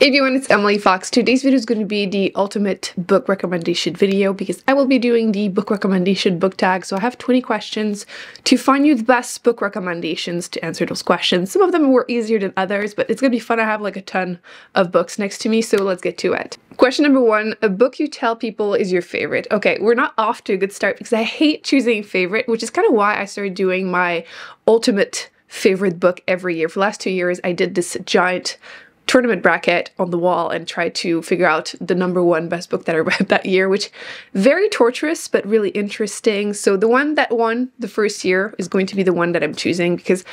Hey everyone, it's Emily Fox. Today's video is going to be the ultimate book recommendation video because I will be doing the book recommendation book tag. So I have 20 questions to find you the best book recommendations to answer those questions. Some of them were easier than others, but it's going to be fun. I have like a ton of books next to me, so let's get to it. Question number one, a book you tell people is your favorite. Okay, we're not off to a good start because I hate choosing favorite, which is kind of why I started doing my ultimate favorite book every year. For the last 2 years, I did this giant tournament bracket on the wall and try to figure out the number one best book that I read that year, which very torturous but really interesting. So the one that won the first year is going to be the one that I'm choosing because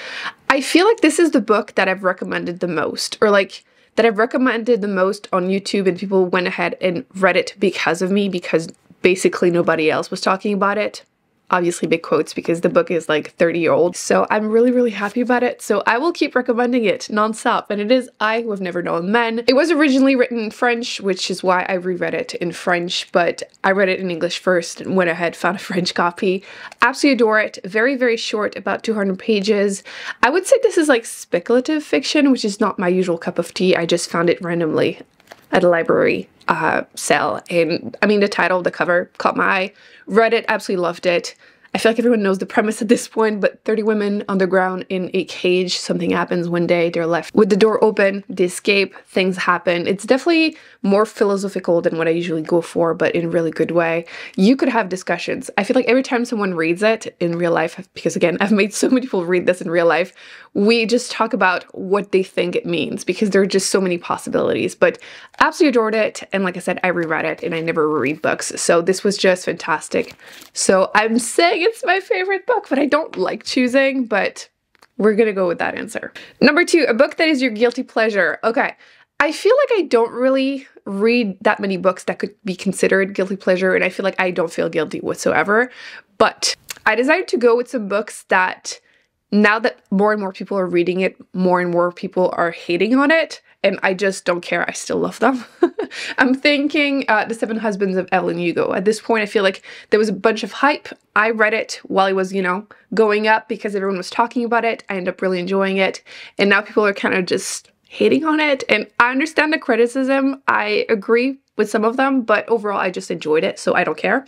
I feel like this is the book that I've recommended the most, or like that I've recommended the most on YouTube, and people went ahead and read it because of me, because basically nobody else was talking about it. Obviously big quotes because the book is like 30-year-old. So I'm really, really happy about it. So I will keep recommending it nonstop. And it is I Who Have Never Known Men. It was originally written in French, which is why I reread it in French, but I read it in English first and went ahead, found a French copy. Absolutely adore it. Very, very short, about 200 pages. I would say this is like speculative fiction, which is not my usual cup of tea. I just found it randomly at a library sale. And I mean, the title, the cover caught my eye, read it, absolutely loved it. I feel like everyone knows the premise at this point, but 30 women underground in a cage, something happens one day, they're left with the door open, they escape, things happen. It's definitely more philosophical than what I usually go for, but in a really good way. You could have discussions. I feel like every time someone reads it in real life, because again, I've made so many people read this in real life, we just talk about what they think it means because there are just so many possibilities, but absolutely adored it. And like I said, I reread it and I never reread books. So this was just fantastic. So I'm saying it's my favorite book, but I don't like choosing, but we're gonna go with that answer. Number two, a book that is your guilty pleasure. Okay, I feel like I don't really read that many books that could be considered guilty pleasure, and I feel like I don't feel guilty whatsoever, but I decided to go with some books that, now that more and more people are reading it, more and more people are hating on it, and I just don't care. I still love them. I'm thinking The Seven Husbands of Evelyn Hugo. At this point, I feel like there was a bunch of hype. I read it while it was, you know, going up because everyone was talking about it. I ended up really enjoying it. And now people are kind of just hating on it. And I understand the criticism. I agree with some of them, but overall I just enjoyed it, so I don't care.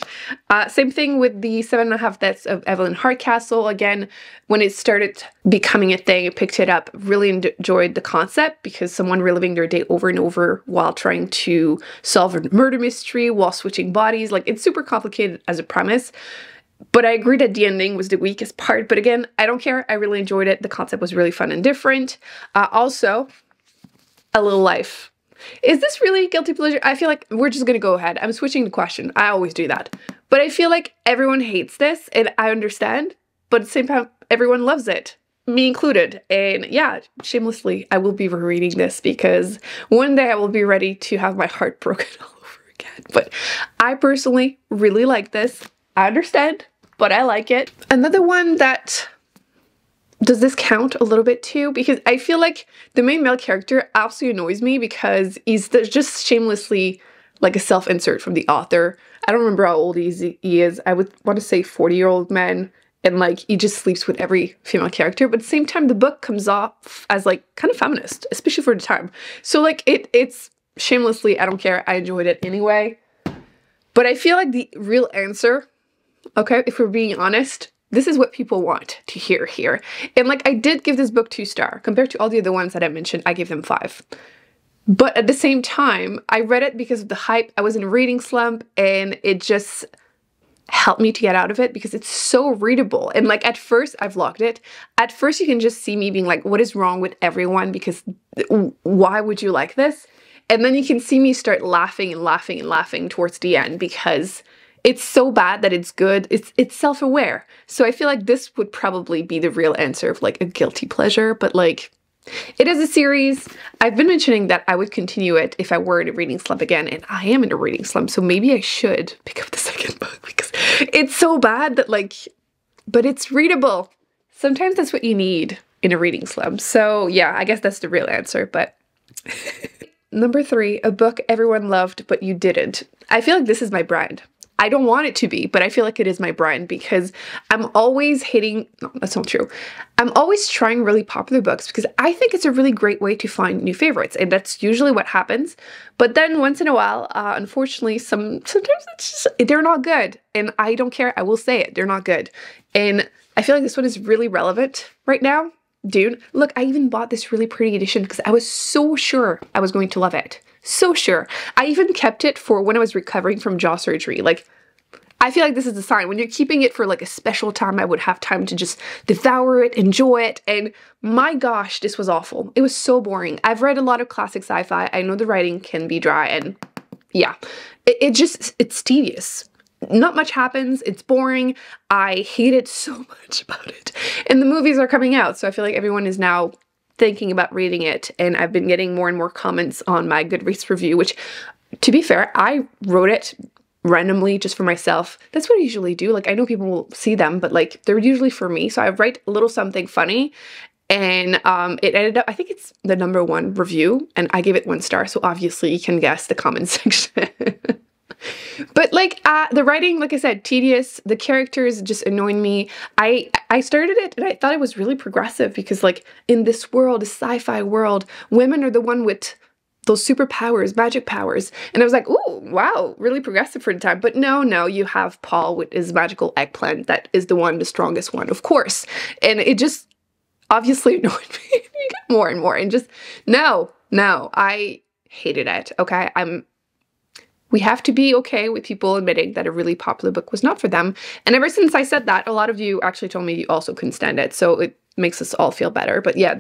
Same thing with The Seven and a Half Deaths of Evelyn Hardcastle. Again, when it started becoming a thing, I picked it up, really enjoyed the concept because someone reliving their day over and over while trying to solve a murder mystery while switching bodies. Like, it's super complicated as a premise, but I agree that the ending was the weakest part. But again, I don't care. I really enjoyed it. The concept was really fun and different. Also, A Little Life. Is this really guilty pleasure? I feel like we're just gonna go ahead. I'm switching the question. I always do that. But I feel like everyone hates this, and I understand, but at the same time, everyone loves it, me included. And yeah, shamelessly, I will be rereading this because one day I will be ready to have my heart broken all over again. But I personally really like this. I understand, but I like it. Another one that... does this count a little bit too? Because I feel like the main male character absolutely annoys me because he's just shamelessly like a self-insert from the author. I don't remember how old he is. I would want to say 40-year-old man, and like he just sleeps with every female character. But at the same time, the book comes off as like kind of feminist, especially for the time. So like it's shamelessly, I don't care. I enjoyed it anyway. But I feel like the real answer, okay, if we're being honest, this is what people want to hear here. And like, I did give this book 2 stars. Compared to all the other ones that I mentioned, I gave them 5. But at the same time, I read it because of the hype. I was in a reading slump and it just helped me to get out of it because it's so readable. And like, at first, I vlogged it. At first, you can just see me being like, what is wrong with everyone? Because why would you like this? And then you can see me start laughing and laughing and laughing towards the end because it's so bad that it's good. It's self-aware. So I feel like this would probably be the real answer of like a guilty pleasure, but like it is a series. I've been mentioning that I would continue it if I were in a reading slump again, and I am in a reading slump, so maybe I should pick up the second book because it's so bad that like, but it's readable. Sometimes that's what you need in a reading slump. So yeah, I guess that's the real answer, but... Number 3, a book everyone loved but you didn't. I feel like this is my brand. I don't want it to be, but I feel like it is my brand because I'm always hating, no, that's not true. I'm always trying really popular books because I think it's a really great way to find new favorites, and that's usually what happens. But then once in a while, unfortunately, sometimes it's just, they're not good, and I don't care. I will say it, they're not good. And I feel like this one is really relevant right now. Dune. Look, I even bought this really pretty edition because I was so sure I was going to love it. So sure. I even kept it for when I was recovering from jaw surgery. Like, I feel like this is a sign. When you're keeping it for like a special time, I would have time to just devour it, enjoy it. And my gosh, this was awful. It was so boring. I've read a lot of classic sci-fi. I know the writing can be dry, and yeah, it's tedious. Not much happens. It's boring. I hate it so much about it. And the movies are coming out, so I feel like everyone is now thinking about reading it, and I've been getting more and more comments on my Goodreads review, which, to be fair, I wrote it randomly just for myself. That's what I usually do. Like, I know people will see them, but like, they're usually for me. So I write a little something funny, and it ended up, I think it's the #1 review, and I gave it 1 star. So obviously you can guess the comment section. But like, the writing, like I said, tedious, the characters just annoyed me. I started it and I thought it was really progressive because like in this world, a sci-fi world, women are the one with those superpowers, magic powers. And I was like, ooh, wow, really progressive for the time. But no, you have Paul with his magical eggplant. That is the one, the strongest one, of course. And it just obviously annoyed me. You get more and more and just, no, I hated it. Okay, we have to be okay with people admitting that a really popular book was not for them. And ever since I said that, a lot of you actually told me you also couldn't stand it. So it makes us all feel better. But yeah,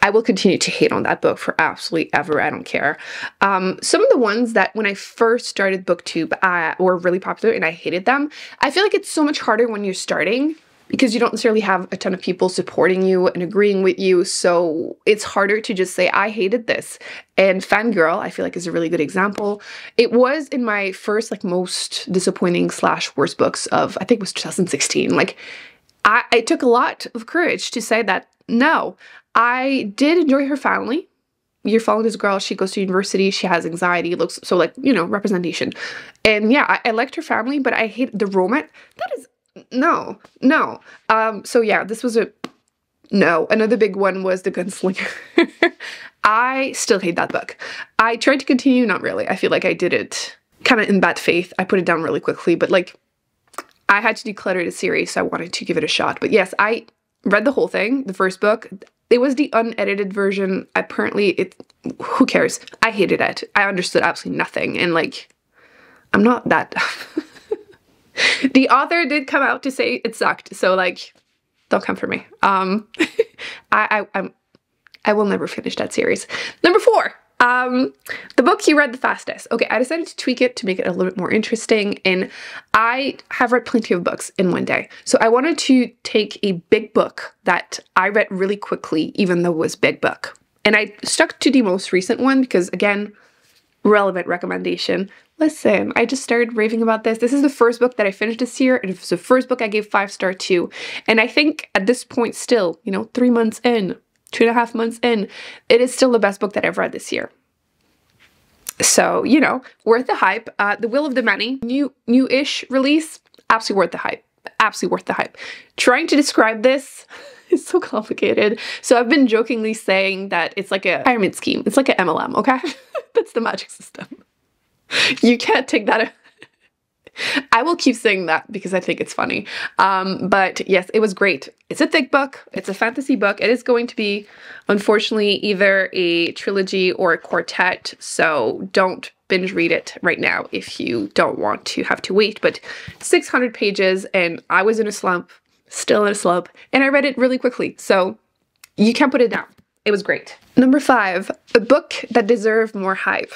I will continue to hate on that book for absolutely ever. I don't care. Some of the ones that when I first started Booktube were really popular and I hated them. I feel like it's so much harder when you're starting because you don't necessarily have a ton of people supporting you and agreeing with you, so it's harder to just say, I hated this. And Fangirl, I feel like, is a really good example. It was in my first, like, most disappointing / worst books of, I think it was 2016. Like, it took a lot of courage to say that, no, I did enjoy her family. You're following this girl, she goes to university, she has anxiety, looks, so, like, you know, representation. And yeah, I liked her family, but I hate the romance. That is... No. So yeah, this was a no. Another big one was The Gunslinger. I still hate that book. I tried to continue, not really. I feel like I did it kind of in bad faith. I put it down really quickly, but like I had to declutter the series, so I wanted to give it a shot. But yes, I read the whole thing, the first book. It was the unedited version. Apparently, who cares? I hated it. I understood absolutely nothing, and like I'm not that... The author did come out to say it sucked, so like, don't come for me. I will never finish that series. #4, the book you read the fastest. Okay, I decided to tweak it to make it a little bit more interesting, and I have read plenty of books in one day. So I wanted to take a big book that I read really quickly, even though it was big book. And I stuck to the most recent one because, again, relevant recommendation. Listen, I just started raving about this. This is the first book that I finished this year. It was the first book I gave 5 star to. And I think at this point still, you know, 3 months in, 2.5 months in, it is still the best book that I've read this year. So, you know, worth the hype. The Will of the Many, new-ish release, absolutely worth the hype. Absolutely worth the hype. Trying to describe this is so complicated. So I've been jokingly saying that it's like a pyramid scheme. It's like an MLM, okay? That's the magic system. You can't take that. I will keep saying that because I think it's funny. But yes, it was great. It's a thick book. It's a fantasy book. It is going to be, unfortunately, either a trilogy or a quartet. So don't binge read it right now if you don't want to have to wait. But 600 pages and I was in a slump, still in a slump, and I read it really quickly. So you can't put it down. It was great. #5, a book that deserved more hype.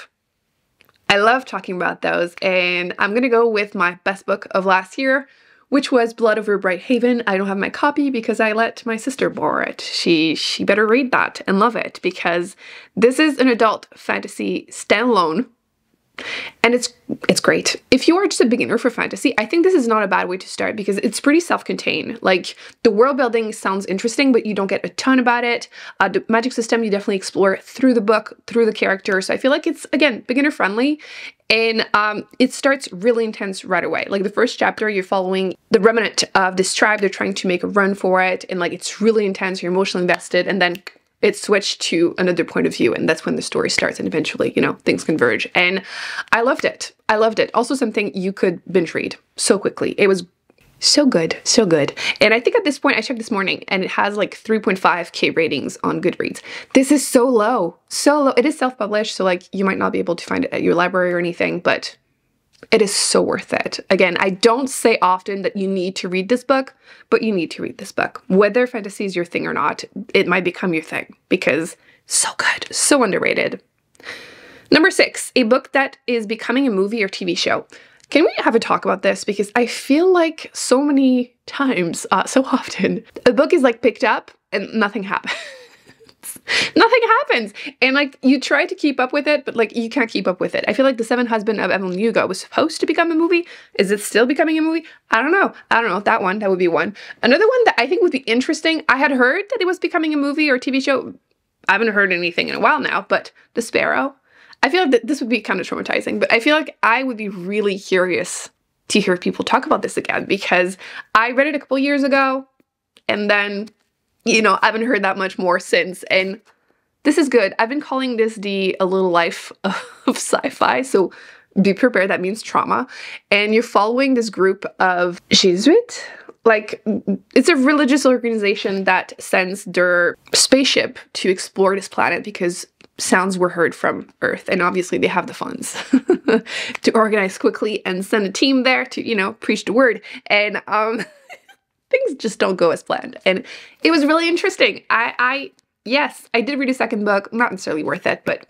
I love talking about those, and I'm gonna go with my best book of last year, which was Blood Over Bright Haven. I don't have my copy because I let my sister borrow it. She better read that and love it because this is an adult fantasy standalone And it's great. If you are just a beginner for fantasy, I think this is not a bad way to start because it's pretty self-contained. Like, the world building sounds interesting, but you don't get a ton about it. The magic system you definitely explore through the book, through the characters. So I feel like it's, again, beginner-friendly. And it starts really intense right away. Like, the first chapter, you're following the remnant of this tribe. They're trying to make a run for it. And, like, it's really intense. You're emotionally invested. And then it switched to another point of view, and that's when the story starts, and eventually, you know, things converge. And I loved it. I loved it. Also something you could binge read so quickly. It was so good, so good. And I think at this point, I checked this morning, and it has like 3.5K ratings on Goodreads. This is so low, so low. It is self-published, so like you might not be able to find it at your library or anything, but it is so worth it. Again, I don't say often that you need to read this book, but you need to read this book. Whether fantasy is your thing or not, it might become your thing because so good, so underrated. Number 6, a book that is becoming a movie or TV show. Can we have a talk about this? Because I feel like so many times, so often, a book is like picked up and nothing happens. Nothing happens, and like you try to keep up with it, but like you can't keep up with it. I feel like The Seven Husbands of Evelyn Hugo was supposed to become a movie. Is it still becoming a movie? I don't know. I don't know. That one, that would be one. Another one that I think would be interesting, I had heard that it was becoming a movie or TV show. I haven't heard anything in a while now, but The Sparrow. I feel like this would be kind of traumatizing, but I feel like I would be really curious to hear people talk about this again, because I read it a couple years ago, and then, you know, I haven't heard that much more since, and this is good. I've been calling this the A Little Life of sci-fi, so be prepared. That means trauma. And you're following this group of Jesuits. Like, it's a religious organization that sends their spaceship to explore this planet because sounds were heard from Earth, and obviously they have the funds to organize quickly and send a team there to, you know, preach the word. And things just don't go as planned. And it was really interesting. Yes, I did read a second book. Not necessarily worth it, but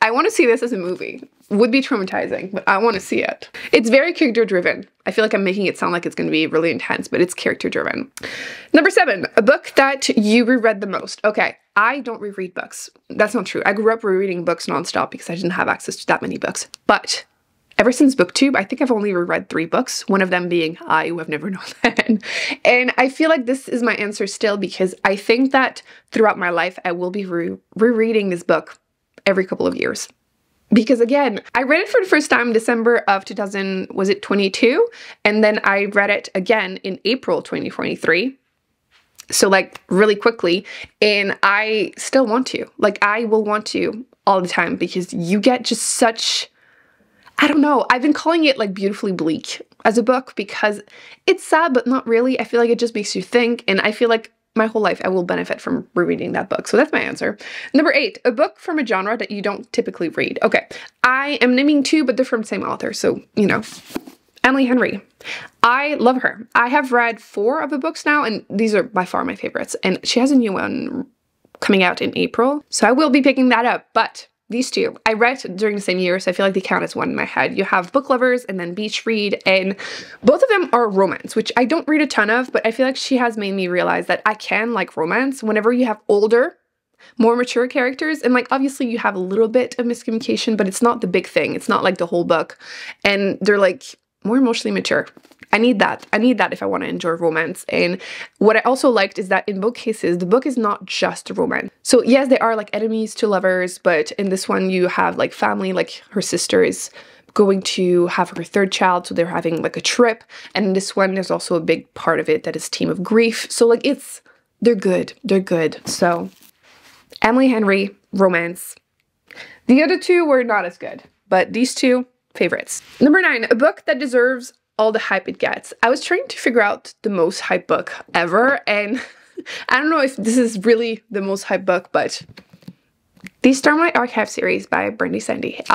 I want to see this as a movie. Would be traumatizing, but I want to see it. It's very character-driven. I feel like I'm making it sound like it's going to be really intense, but it's character-driven. Number 7, a book that you reread the most. Okay, I don't reread books. That's not true. I grew up rereading books nonstop because I didn't have access to that many books. But ever since Booktube, I think I've only reread 3 books, one of them being I Who Have Never Known Men. And I feel like this is my answer still because I think that throughout my life, I will be rereading this book every couple of years. Because again, I read it for the first time in December of 2022? And then I read it again in April 2023. So like really quickly, and I still want to. Like I will want to all the time because you get just such, I don't know. I've been calling it like beautifully bleak as a book because it's sad, but not really. I feel like it just makes you think. And I feel like my whole life I will benefit from rereading that book. So that's my answer. Number 8, a book from a genre that you don't typically read. Okay, I am naming 2, but they're from the same author. So, you know, Emily Henry. I love her. I have read 4 of the books now, and these are by far my favorites. And she has a new one coming out in April. So I will be picking that up, but these 2, I read during the same year, so I feel like they count as one in my head. You have Book Lovers and then Beach Read, and both of them are romance, which I don't read a ton of, but I feel like she has made me realize that I can like romance whenever you have older, more mature characters. And like, obviously you have a little bit of miscommunication, but it's not the big thing. It's not like the whole book. And they're like more emotionally mature. I need that. I need that if I want to enjoy romance. And what I also liked is that in both cases, the book is not just a romance. So yes, they are like enemies to lovers, but in this one you have like family, like her sister is going to have her 3rd child, so they're having like a trip. And in this one, there's also a big part of it that is team of grief. So like they're good. They're good. So Emily Henry, romance. The other 2 were not as good, but these 2, favorites. Number 9, a book that deserves all the hype it gets. I was trying to figure out the most hype book ever, and I don't know if this is really the most hype book, but the Stormlight Archive series by Brandon Sanderson.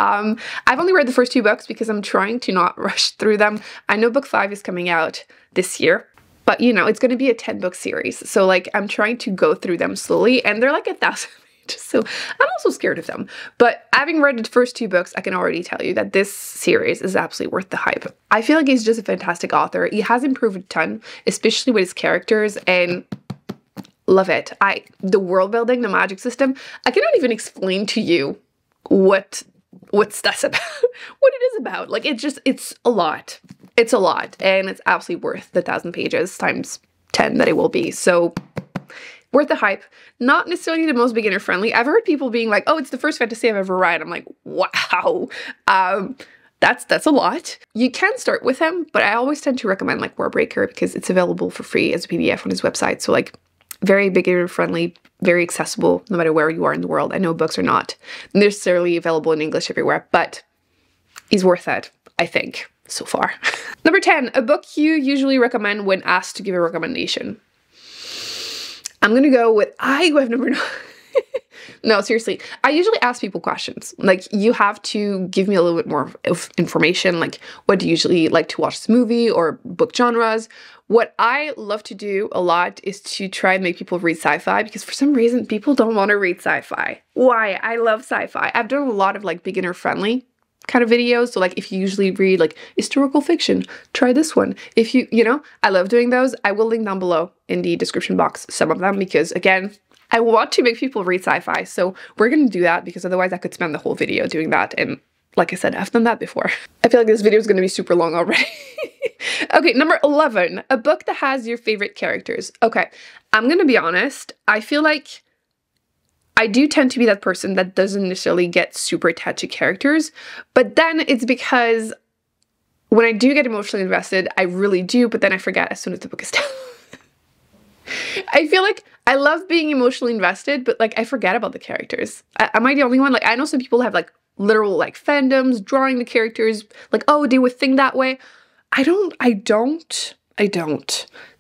I've only read the first 2 books because I'm trying to not rush through them. I know book 5 is coming out this year, but you know, it's going to be a 10-book series. So like, I'm trying to go through them slowly, and they're like 1,000. So I'm also scared of them. But having read the first 2 books, I can already tell you that this series is absolutely worth the hype. I feel like he's just a fantastic author. He has improved a ton, especially with his characters, and love it. The world building, the magic system, I cannot even explain to you what what's that's about, what it is about. Like, it just, it's a lot. It's a lot, and it's absolutely worth the 1,000 pages times 10 that it will be. So worth the hype. Not necessarily the most beginner friendly. I've heard people being like, oh, it's the first fantasy I've ever read. I'm like, wow. That's a lot. You can start with him, but I always tend to recommend like Warbreaker because it's available for free as a PDF on his website. So like very beginner friendly, very accessible no matter where you are in the world. I know books are not necessarily available in English everywhere, but he's worth it, I think, so far. Number 10, a book you usually recommend when asked to give a recommendation. I'm gonna go with I Who Have Never Known. No, seriously, I usually ask people questions. Like, you have to give me a little bit more of information. Like, what do you usually like to watch this movie or book genres? What I love to do a lot is to try and make people read sci-fi, because for some reason, people don't want to read sci-fi. Why? I love sci-fi. I've done a lot of like beginner-friendly kind of videos. So like, if you usually read like historical fiction, try this one. If you, you know, I love doing those. I will link down below in the description box some of them, because again, I want to make people read sci-fi, so we're going to do that, because otherwise I could spend the whole video doing that, and like I said, I've done that before. I feel like this video is going to be super long already. Okay, number 11, a book that has your favorite characters. Okay, I'm going to be honest, I feel like I do tend to be that person that doesn't necessarily get super attached to characters, but then it's because when I do get emotionally invested, I really do, but then I forget as soon as the book is done. I feel like I love being emotionally invested, but like I forget about the characters. Am I the only one? Like, I know some people have like literal like fandoms, drawing the characters, like, oh, they would think that way. I don't.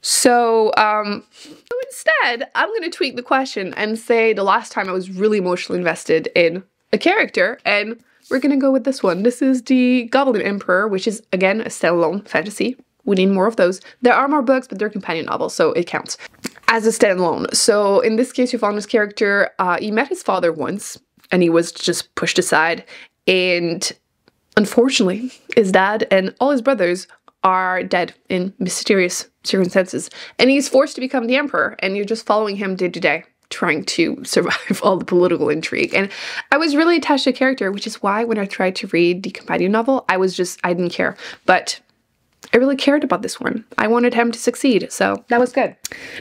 So, so instead, I'm gonna tweak the question and say the last time I was really emotionally invested in a character, and we're gonna go with this one. This is The Goblin Emperor, which is again a standalone fantasy. We need more of those. There are more books, but they're companion novels, so it counts as a standalone. So in this case, you follow this character. He met his father once, and he was just pushed aside. And unfortunately, his dad and all his brothers are dead in mysterious circumstances. And he's forced to become the emperor, and you're just following him day to day, trying to survive all the political intrigue. And I was really attached to the character, which is why when I tried to read the companion novel, I didn't care. But I really cared about this one. I wanted him to succeed, so that was good.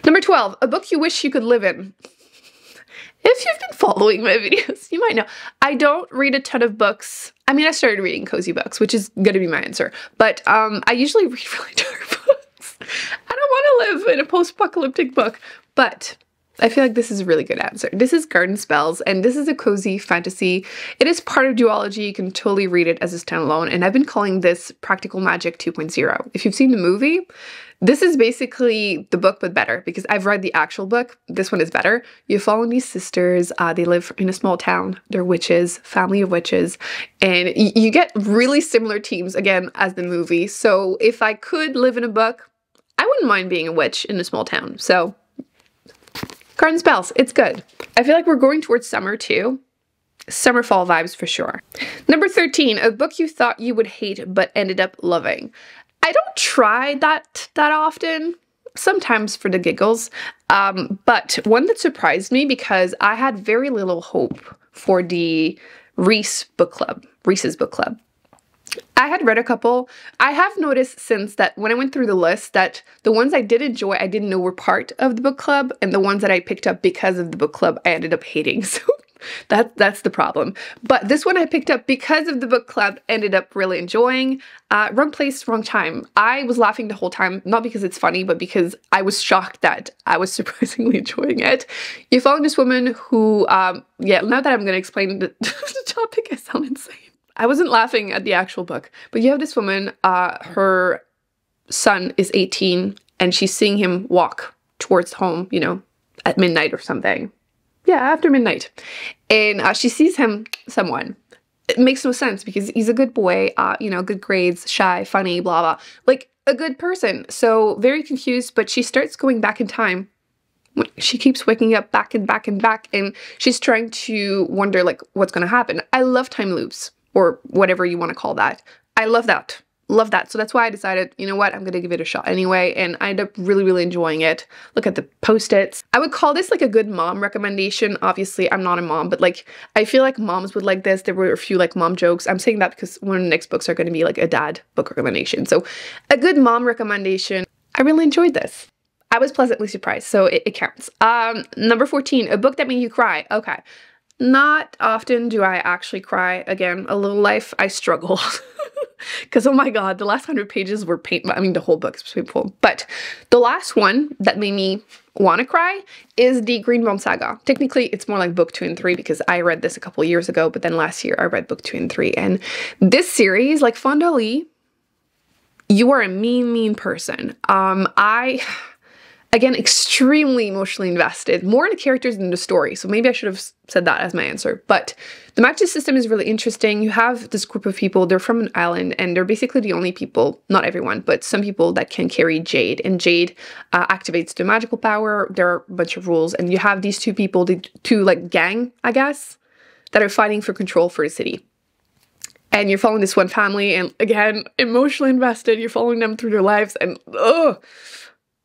Number 12, a book you wish you could live in. If you've been following my videos, you might know I don't read a ton of books. I mean, I started reading cozy books, which is gonna be my answer, but I usually read really dark books. I don't want to live in a post-apocalyptic book, but I feel like this is a really good answer. This is Garden Spells, and this is a cozy fantasy. It is part of duology. You can totally read it as a standalone, and I've been calling this Practical Magic 2.0. If you've seen the movie, this is basically the book, but better, because I've read the actual book. This one is better. You follow these sisters. They live in a small town. They're witches, family of witches, and you get really similar themes, again, as the movie. So if I could live in a book, I wouldn't mind being a witch in a small town, so Garden Spells, it's good. I feel like we're going towards summer too. Summer fall vibes for sure. Number 13, a book you thought you would hate but ended up loving. I don't try that often, sometimes for the giggles, but one that surprised me because I had very little hope for the Reese's book club. I had read a couple. I have noticed since that when I went through the list that the ones I did enjoy, I didn't know were part of the book club, and the ones that I picked up because of the book club, I ended up hating. So that's the problem. But this one I picked up because of the book club, ended up really enjoying. Wrong Place, Wrong Time. I was laughing the whole time, not because it's funny, but because I was shocked that I was surprisingly enjoying it. You follow this woman who, yeah, now that I'm going to explain the topic, I sound insane. I wasn't laughing at the actual book, but you have this woman, her son is 18, and she's seeing him walk towards home, you know, at midnight or something. Yeah, after midnight. And she sees him, someone. It makes no sense because he's a good boy, you know, good grades, shy, funny, blah, blah. Like, a good person. So, very confused, but she starts going back in time. She keeps waking up back and back and back, and she's trying to wonder, like, what's going to happen. I love time loops, or whatever you want to call that. I love that. love that. So that's why I decided, you know what, I'm going to give it a shot anyway. And I ended up really, really enjoying it. Look at the Post-its. I would call this like a good mom recommendation. Obviously, I'm not a mom, but like, I feel like moms would like this. There were a few like mom jokes. I'm saying that because one of the next books are going to be like a dad book recommendation. So a good mom recommendation. I really enjoyed this. I was pleasantly surprised, so it counts. Number 14, a book that made you cry. Okay. Not often do I actually cry. Again, A Little Life, I struggle. Because, oh my god, the last 100 pages were painful. I mean, the whole book is painful. But the last one that made me want to cry is the Greenbone Saga. Technically, it's more like book 2 and 3 because I read this a couple years ago. But then last year, I read book 2 and 3. And this series, like Fonda Lee, you are a mean, mean person. Again, extremely emotionally invested, more in the characters than the story. So maybe I should have said that as my answer. But the magic system is really interesting. You have this group of people, they're from an island, and they're basically the only people, not everyone, but some people that can carry jade. And jade activates the magical power. There are a bunch of rules. And you have these two people, the two like gang, I guess, that are fighting for control for a city. And you're following this one family. And again, emotionally invested. You're following them through their lives. And oh,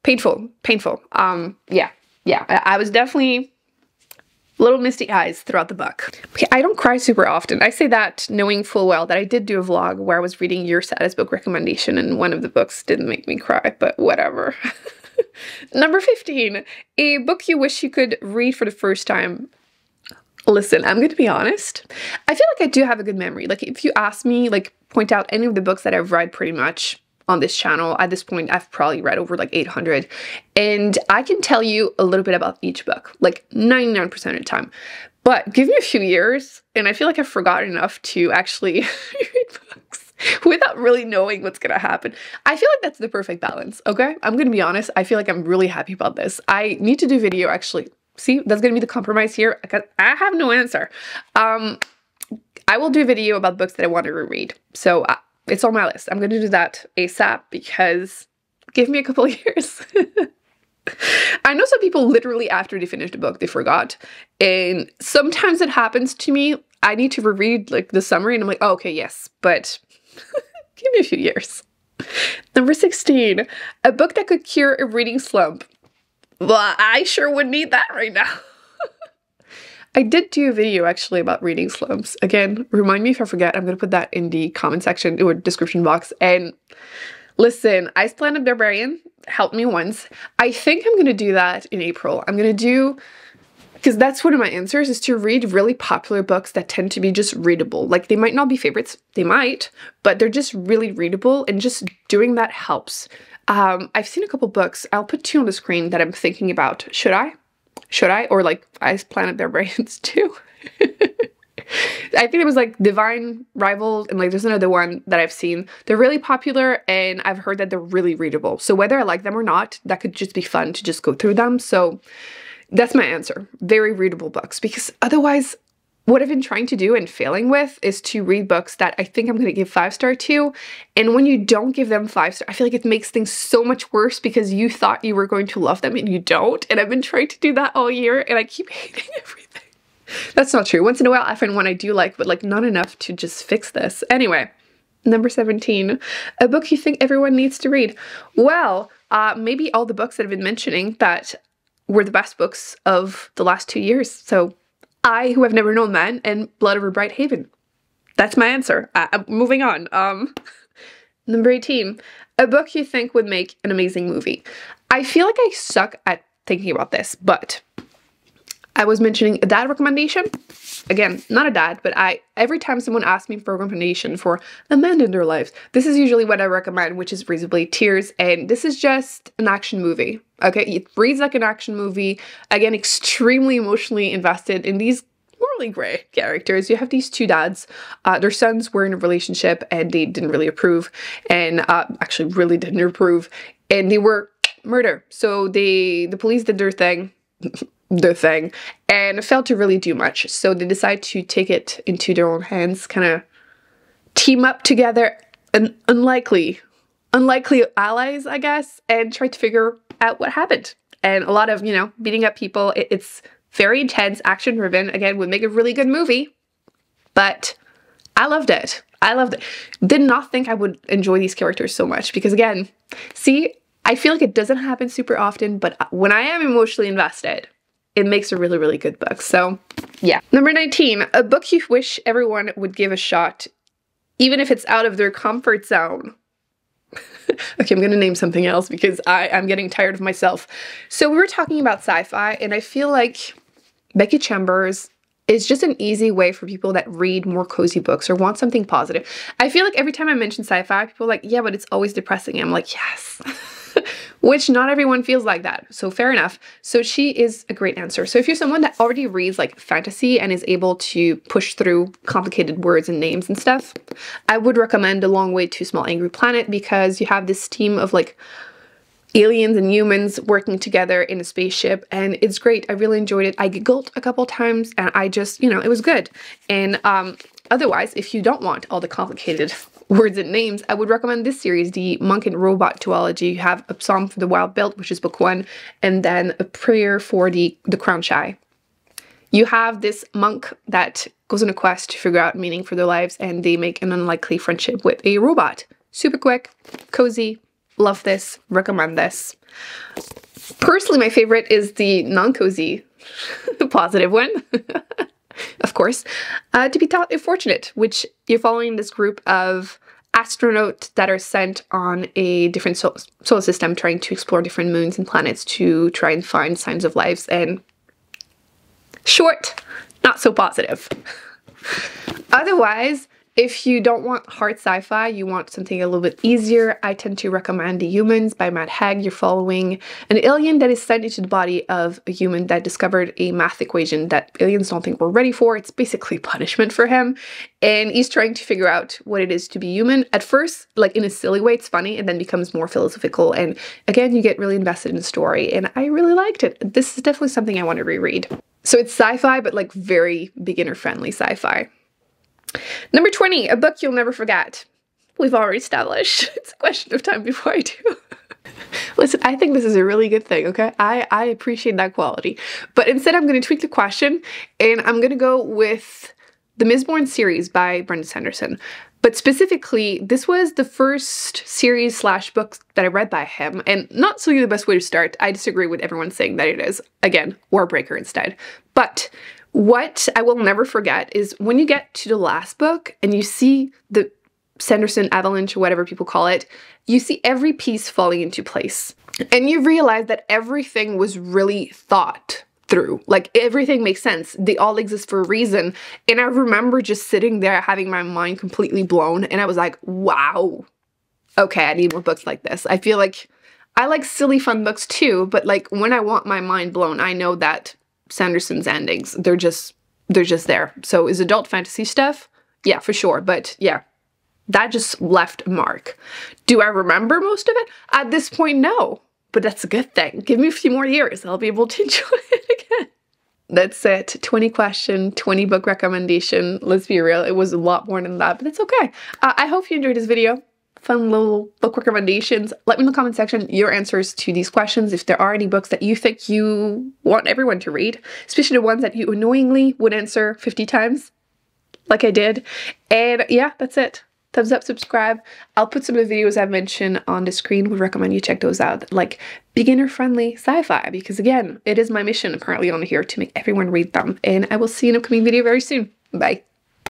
painful, painful. Yeah. I was definitely little misty eyes throughout the book. Okay, I don't cry super often. I say that knowing full well that I did do a vlog where I was reading your saddest book recommendation and one of the books didn't make me cry, but whatever. Number 15, a book you wish you could read for the first time. Listen, I'm going to be honest. I feel like I do have a good memory. Like if you ask me, like point out any of the books that I've read pretty much on this channel. At this point, I've probably read over like 800, and I can tell you a little bit about each book, like 99% of the time. But give me a few years, and I feel like I've forgotten enough to actually read books without really knowing what's gonna happen. I feel like that's the perfect balance, okay? I'm gonna be honest, I feel like I'm really happy about this. I need to do video, actually. See, that's gonna be the compromise here, because I have no answer. I will do a video about books that I want to reread, so it's on my list. I'm going to do that ASAP because give me a couple of years. I know some people literally after they finished a book, they forgot. And sometimes it happens to me. I need to reread like the summary and I'm like, oh, okay, yes, but give me a few years. Number 16, a book that could cure a reading slump. Well, I sure would need that right now. I did do a video actually about reading slumps. Again, remind me if I forget. I'm going to put that in the comment section or description box. And listen, Ice Planet Barbarian helped me once. I think I'm going to do that in April. I'm going to do, because that's one of my answers, is to read really popular books that tend to be just readable. Like they might not be favorites. They might, but they're just really readable, and just doing that helps. I've seen a couple books. I'll put two on the screen that I'm thinking about. Should I? Should I? Or like Ice Planet Barbarians too. I think it was like Divine Rivals, and like there's another one that I've seen. They're really popular, and I've heard that they're really readable. So whether I like them or not, that could just be fun to just go through them. So that's my answer. Very readable books, because otherwise what I've been trying to do and failing with is to read books that I think I'm going to give 5-star to. And when you don't give them 5-star, I feel like it makes things so much worse because you thought you were going to love them and you don't. And I've been trying to do that all year, and I keep hating everything. That's not true. Once in a while, I find one I do like, but like not enough to just fix this. Anyway, number 17, a book you think everyone needs to read. Well, maybe all the books that I've been mentioning that were the best books of the last 2 years. So I Who Have Never Known Men and Blood Over Bright Haven. That's my answer. I'm moving on. Number 18, a book you think would make an amazing movie. I feel like I suck at thinking about this, but I was mentioning a dad recommendation. Again, not a dad, but every time someone asks me for a recommendation for a man in their lives, this is usually what I recommend, which is Braise of Blade Tears, and this is just an action movie. Okay, it reads like an action movie. Again, extremely emotionally invested in these morally gray characters. You have these two dads. Their sons were in a relationship, and they didn't really approve, and actually really didn't approve, and they were murdered. So the police did their thing. Their thing, and failed to really do much. So they decide to take it into their own hands, kind of team up together, and unlikely allies, I guess, and try to figure out what happened. And a lot of, you know, beating up people. It's very intense, action-driven. Again, would make a really good movie, but I loved it. I loved it. Did not think I would enjoy these characters so much because, again, see, I feel like it doesn't happen super often, but when I am emotionally invested, it makes a really, really good book. So, yeah. Number 19, a book you wish everyone would give a shot, even if it's out of their comfort zone. Okay, I'm gonna name something else because I'm getting tired of myself. So we were talking about sci-fi, and I feel like Becky Chambers is just an easy way for people that read more cozy books or want something positive. I feel like every time I mention sci-fi, people are like, yeah, but it's always depressing. And I'm like, yes. Which not everyone feels like that. So fair enough. So she is a great answer. So if you're someone that already reads like fantasy and is able to push through complicated words and names and stuff, I would recommend A Long Way to a Small Angry Planet because you have this team of like aliens and humans working together in a spaceship, and it's great. I really enjoyed it. I giggled a couple times, and I just, you know, it was good. And otherwise, if you don't want all the complicated words and names, I would recommend this series, the Monk and Robot duology. You have A Psalm for the Wild-Built, which is book one, and then A Prayer for the Crown-Shy. You have this monk that goes on a quest to figure out meaning for their lives, and they make an unlikely friendship with a robot. Super quick, cozy. Love this, recommend this. Personally, my favorite is the non-cozy, positive one, of course, To Be Taught, If Fortunate, which you're following this group of astronauts that are sent on a different solar system, trying to explore different moons and planets to try and find signs of life. And short, not so positive. Otherwise, if you don't want hard sci-fi, you want something a little bit easier, I tend to recommend The Humans by Matt Haig. You're following an alien that is sent into the body of a human that discovered a math equation that aliens don't think we're ready for. It's basically punishment for him. And he's trying to figure out what it is to be human. At first, like in a silly way, it's funny, and then becomes more philosophical. And again, you get really invested in the story. And I really liked it. This is definitely something I want to reread. So it's sci-fi, but like very beginner-friendly sci-fi. Number 20, a book you'll never forget. We've already established it's a question of time before I do. Listen, I think this is a really good thing, okay? I appreciate that quality. But instead, I'm going to tweak the question, and I'm going to go with the Mistborn series by Brandon Sanderson. But specifically, this was the first series / book that I read by him, and not so the best way to start. I disagree with everyone saying that it is. Again, Warbreaker instead. But what I will never forget is when you get to the last book and you see the Sanderson avalanche or whatever people call it, you see every piece falling into place. And you realize that everything was really thought through. Like everything makes sense. They all exist for a reason. And I remember just sitting there having my mind completely blown. And I was like, wow, okay, I need more books like this. I feel like I like silly fun books too, but like when I want my mind blown, I know that Sanderson's endings, they're just there. So is adult fantasy stuff? Yeah, for sure. But yeah, that just left a mark. Do I remember most of it? At this point, no. But that's a good thing. Give me a few more years. I'll be able to enjoy it again. That's it. 20 question, 20 book recommendation. Let's be real. It was a lot more than that, but it's okay. I hope you enjoyed this video. Fun little book recommendations. Let me in the comment section your answers to these questions if there are any books that you think you want everyone to read, especially the ones that you annoyingly would answer 50 times, like I did. And yeah, that's it. Thumbs up, subscribe. I'll put some of the videos I've mentioned on the screen. Would recommend you check those out, like beginner-friendly sci-fi, because again, it is my mission apparently on here to make everyone read them. And I will see you in an upcoming video very soon. Bye.